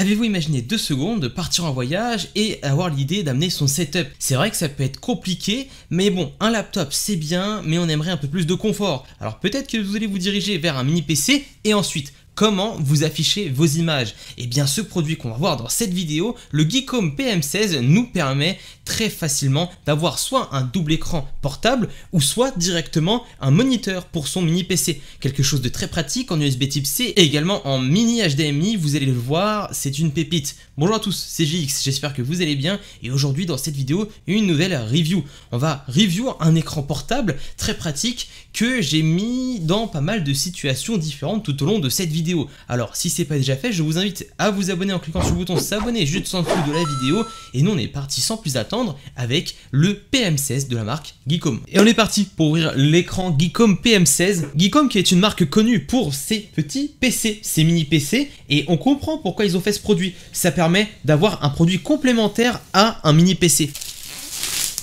Avez-vous imaginé 2 secondes partir en voyage et avoir l'idée d'amener son setup? C'est vrai que ça peut être compliqué, mais bon, un laptop c'est bien, mais on aimerait un peu plus de confort. Alors peut-être que vous allez vous diriger vers un mini PC et ensuite... Comment vous affichez vos images? Et bien ce produit qu'on va voir dans cette vidéo, le GEEKOM PM16, nous permet très facilement d'avoir soit un double écran portable ou soit directement un moniteur pour son mini PC. Quelque chose de très pratique en USB type C et également en mini HDMI, vous allez le voir, c'est une pépite. Bonjour à tous, c'est GX, j'espère que vous allez bien et aujourd'hui dans cette vidéo, une nouvelle review. On va review un écran portable très pratique que j'ai mis dans pas mal de situations différentes tout au long de cette vidéo. Alors si c'est pas déjà fait, je vous invite à vous abonner en cliquant sur le bouton s'abonner juste en dessous de la vidéo. Et nous on est parti sans plus attendre avec le PM16 de la marque GEEKOM. Et on est parti pour ouvrir l'écran GEEKOM PM16. GEEKOM qui est une marque connue pour ses petits PC, ses mini PC. Et on comprend pourquoi ils ont fait ce produit. Ça permet d'avoir un produit complémentaire à un mini PC.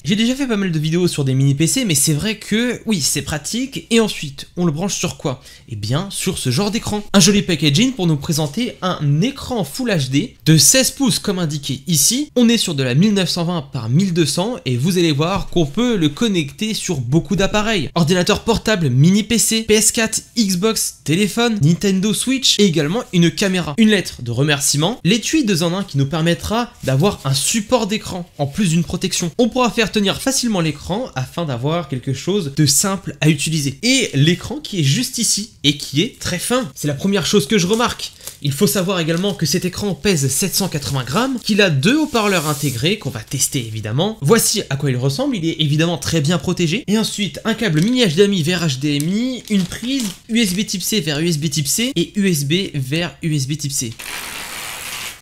J'ai déjà fait pas mal de vidéos sur des mini PC, mais c'est vrai que oui, c'est pratique. Et ensuite, on le branche sur quoi? Eh bien, sur ce genre d'écran. Un joli packaging pour nous présenter un écran Full HD de 16 pouces comme indiqué ici. On est sur de la 1920 par 1200, et vous allez voir qu'on peut le connecter sur beaucoup d'appareils. Ordinateur portable, mini PC, PS4, Xbox, téléphone, Nintendo Switch et également une caméra. Une lettre de remerciement, l'étui 2 en 1 qui nous permettra d'avoir un support d'écran en plus d'une protection. On pourra faire tenir facilement l'écran afin d'avoir quelque chose de simple à utiliser. Et l'écran qui est juste ici et qui est très fin. C'est la première chose que je remarque. Il faut savoir également que cet écran pèse 780 grammes, qu'il a 2 haut-parleurs intégrés qu'on va tester évidemment. Voici à quoi il ressemble, il est évidemment très bien protégé. Et ensuite un câble mini HDMI vers HDMI, une prise USB type C vers USB type C et USB vers USB type C.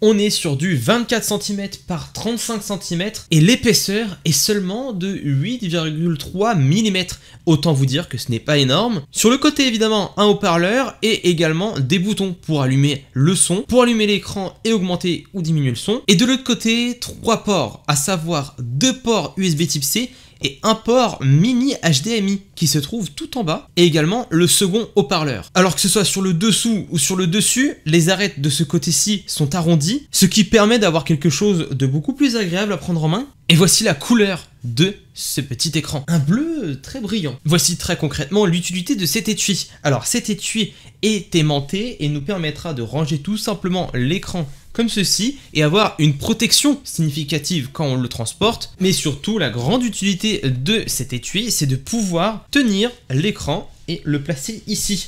On est sur du 24 cm par 35 cm et l'épaisseur est seulement de 8,3 mm. Autant vous dire que ce n'est pas énorme. Sur le côté évidemment un haut-parleur et également des boutons pour allumer le son, pour allumer l'écran et augmenter ou diminuer le son. Et de l'autre côté 3 ports, à savoir 2 ports USB type C et un port mini HDMI qui se trouve tout en bas et également le second haut-parleur. Alors que ce soit sur le dessous ou sur le dessus, les arêtes de ce côté-ci sont arrondies, ce qui permet d'avoir quelque chose de beaucoup plus agréable à prendre en main. Et voici la couleur de ce petit écran, un bleu très brillant. Voici très concrètement l'utilité de cet étui. Alors cet étui est aimanté et nous permettra de ranger tout simplement l'écran comme ceci et avoir une protection significative quand on le transporte. Mais surtout, la grande utilité de cet étui, c'est de pouvoir tenir l'écran et le placer ici.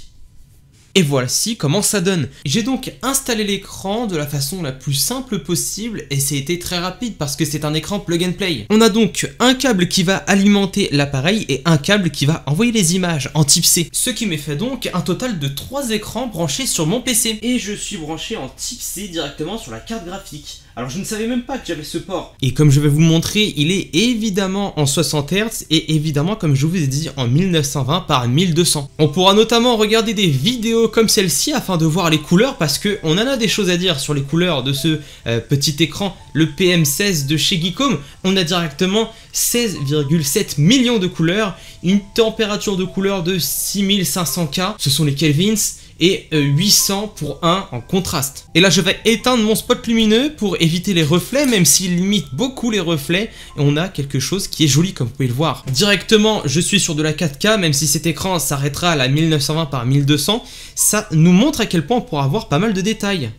Et voici comment ça donne. J'ai donc installé l'écran de la façon la plus simple possible et ça a été très rapide parce que c'est un écran plug and play. On a donc un câble qui va alimenter l'appareil et un câble qui va envoyer les images en type C. Ce qui me fait donc un total de 3 écrans branchés sur mon PC. Et je suis branché en type C directement sur la carte graphique. Alors je ne savais même pas que j'avais ce port. Et comme je vais vous montrer, il est évidemment en 60 Hz et évidemment comme je vous ai dit en 1920 par 1200. On pourra notamment regarder des vidéos comme celle-ci afin de voir les couleurs parce que on en a des choses à dire sur les couleurs de ce petit écran, le PM16 de chez GEEKOM. On a directement 16,7 millions de couleurs, une température de couleur de 6500K, ce sont les Kelvins. Et 800 pour 1 en contraste. Et là je vais éteindre mon spot lumineux pour éviter les reflets, même s'il limite beaucoup les reflets, et on a quelque chose qui est joli comme vous pouvez le voir. Directement je suis sur de la 4K, même si cet écran s'arrêtera à la 1920 par 1200, ça nous montre à quel point on pourra avoir pas mal de détails.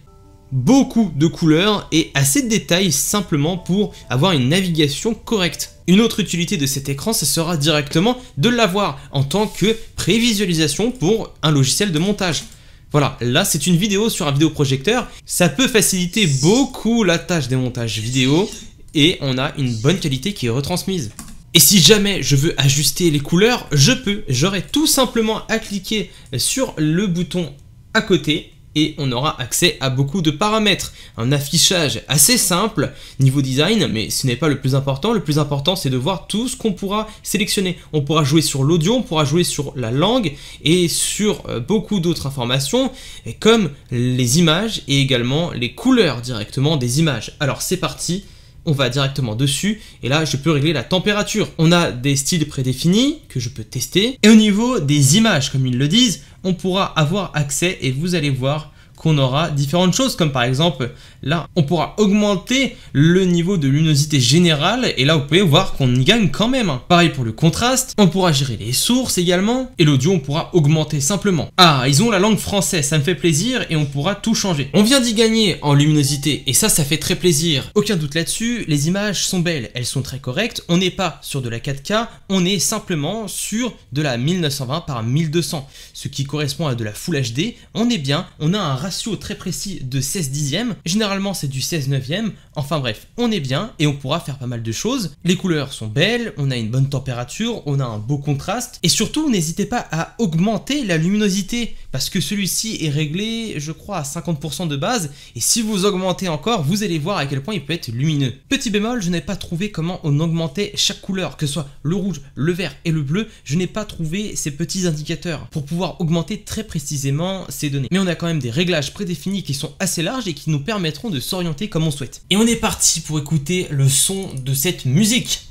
Beaucoup de couleurs et assez de détails simplement pour avoir une navigation correcte. Une autre utilité de cet écran, ce sera directement de l'avoir en tant que prévisualisation pour un logiciel de montage. Voilà, là c'est une vidéo sur un vidéoprojecteur, ça peut faciliter beaucoup la tâche des montages vidéo et on a une bonne qualité qui est retransmise. Et si jamais je veux ajuster les couleurs, je peux, j'aurai tout simplement à cliquer sur le bouton à côté. Et on aura accès à beaucoup de paramètres. Un affichage assez simple niveau design, mais ce n'est pas le plus important. Le plus important, c'est de voir tout ce qu'on pourra sélectionner. On pourra jouer sur l'audio, on pourra jouer sur la langue et sur beaucoup d'autres informations comme les images et également les couleurs directement des images. Alors c'est parti, on va directement dessus et là je peux régler la température. On a des styles prédéfinis que je peux tester et au niveau des images, comme ils le disent, on pourra avoir accès et vous allez voir qu'on aura différentes choses, comme par exemple là on pourra augmenter le niveau de luminosité générale et là vous pouvez voir qu'on y gagne quand même. Pareil pour le contraste, on pourra gérer les sources également et l'audio on pourra augmenter simplement. Ah, ils ont la langue française, ça me fait plaisir et on pourra tout changer. On vient d'y gagner en luminosité et ça fait très plaisir. Aucun doute là-dessus, les images sont belles, elles sont très correctes, on n'est pas sur de la 4K, on est simplement sur de la 1920 par 1200, ce qui correspond à de la Full HD, on est bien, on a un ratio très précis de 16/10, généralement c'est du 16/9, enfin bref, on est bien et on pourra faire pas mal de choses. Les couleurs sont belles, on a une bonne température, on a un beau contraste et surtout n'hésitez pas à augmenter la luminosité parce que celui-ci est réglé je crois à 50% de base et si vous augmentez encore, vous allez voir à quel point il peut être lumineux. Petit bémol, je n'ai pas trouvé comment on augmentait chaque couleur, que ce soit le rouge, le vert et le bleu, je n'ai pas trouvé ces petits indicateurs pour pouvoir augmenter très précisément ces données. Mais on a quand même des réglages prédéfinis qui sont assez larges et qui nous permettront de s'orienter comme on souhaite. Et on est parti pour écouter le son de cette musique.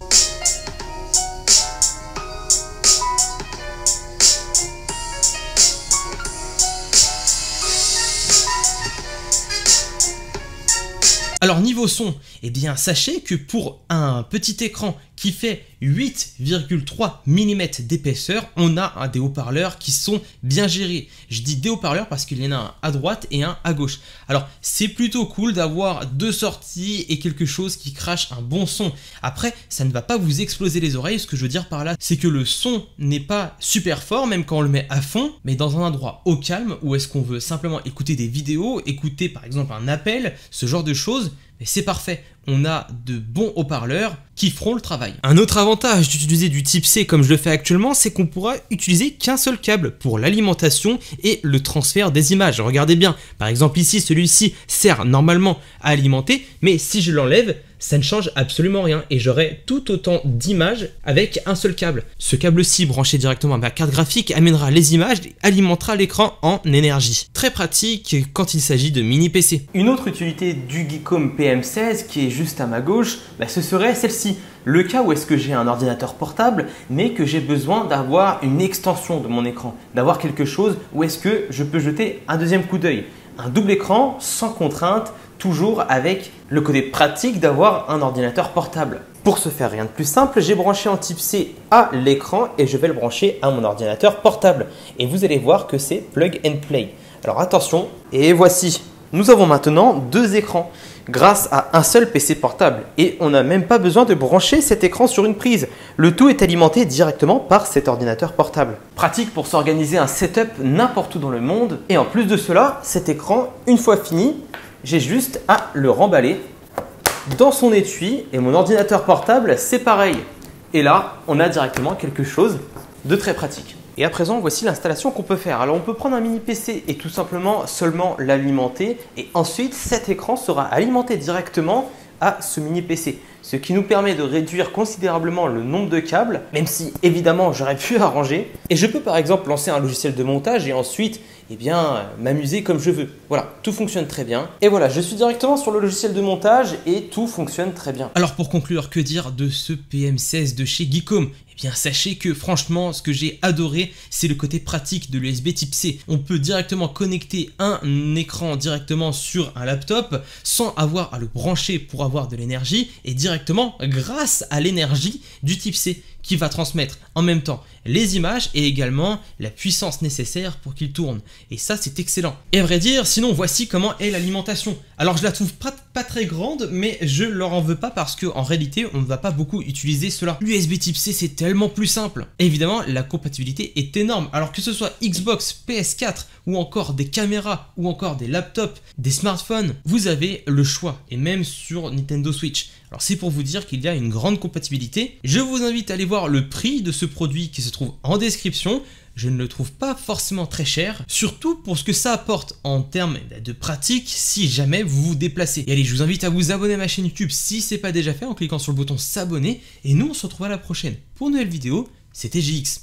Alors niveau son, eh bien sachez que pour un petit écran qui fait 8,3 mm d'épaisseur, on a des haut-parleurs qui sont bien gérés. Je dis des haut-parleurs parce qu'il y en a un à droite et un à gauche. Alors c'est plutôt cool d'avoir deux sorties et quelque chose qui crache un bon son. Après, ça ne va pas vous exploser les oreilles. Ce que je veux dire par là, c'est que le son n'est pas super fort, même quand on le met à fond, mais dans un endroit au calme où est-ce qu'on veut simplement écouter des vidéos, écouter par exemple un appel, ce genre de choses. Mais c'est parfait, on a de bons haut-parleurs qui feront le travail. Un autre avantage d'utiliser du type C comme je le fais actuellement, c'est qu'on pourra utiliser qu'un seul câble pour l'alimentation et le transfert des images. Regardez bien, par exemple ici, celui-ci sert normalement à alimenter, mais si je l'enlève, ça ne change absolument rien et j'aurai tout autant d'images avec un seul câble. Ce câble-ci branché directement à ma carte graphique amènera les images et alimentera l'écran en énergie. Très pratique quand il s'agit de mini PC. Une autre utilité du GEEKOM PM16 qui est juste à ma gauche, ce serait celle-ci. Le cas où est-ce que j'ai un ordinateur portable mais que j'ai besoin d'avoir une extension de mon écran, d'avoir quelque chose où est-ce que je peux jeter un deuxième coup d'œil. Un double écran sans contrainte, toujours avec le côté pratique d'avoir un ordinateur portable. Pour ce faire, rien de plus simple, j'ai branché en type C à l'écran et je vais le brancher à mon ordinateur portable. Et vous allez voir que c'est plug and play. Alors attention, et voici. Nous avons maintenant deux écrans grâce à un seul PC portable et on n'a même pas besoin de brancher cet écran sur une prise. Le tout est alimenté directement par cet ordinateur portable. Pratique pour s'organiser un setup n'importe où dans le monde. Et en plus de cela, cet écran, une fois fini, j'ai juste à le remballer dans son étui et mon ordinateur portable, c'est pareil. Et là, on a directement quelque chose de très pratique. Et à présent, voici l'installation qu'on peut faire. Alors, on peut prendre un mini PC et tout simplement l'alimenter et ensuite, cet écran sera alimenté directement à ce mini PC, ce qui nous permet de réduire considérablement le nombre de câbles, même si évidemment j'aurais pu arranger. Et je peux par exemple lancer un logiciel de montage et ensuite m'amuser comme je veux. Voilà, tout fonctionne très bien. Et voilà, je suis directement sur le logiciel de montage et tout fonctionne très bien. Alors pour conclure, que dire de ce PM16 de chez GEEKOM ? Bien, sachez que franchement, ce que j'ai adoré, c'est le côté pratique de l'USB type C. On peut directement connecter un écran directement sur un laptop sans avoir à le brancher pour avoir de l'énergie et directement grâce à l'énergie du type C qui va transmettre en même temps les images et également la puissance nécessaire pour qu'il tourne. Et ça, c'est excellent. Et à vrai dire, sinon, voici comment est l'alimentation. Alors, je la trouve pas très grande, mais je leur en veux pas parce qu'en réalité, on ne va pas beaucoup utiliser cela. L'USB type C, c'est tellement plus simple. Et évidemment, la compatibilité est énorme. Alors que ce soit Xbox, PS4 ou encore des caméras ou encore des laptops, des smartphones, vous avez le choix. Et même sur Nintendo Switch. Alors, c'est pour vous dire qu'il y a une grande compatibilité. Je vous invite à aller voir le prix de ce produit qui se trouve en description. Je ne le trouve pas forcément très cher, surtout pour ce que ça apporte en termes de pratique si jamais vous vous déplacez. Et allez, je vous invite à vous abonner à ma chaîne YouTube si c'est pas déjà fait en cliquant sur le bouton s'abonner et nous on se retrouve à la prochaine pour une nouvelle vidéo. C'était GX.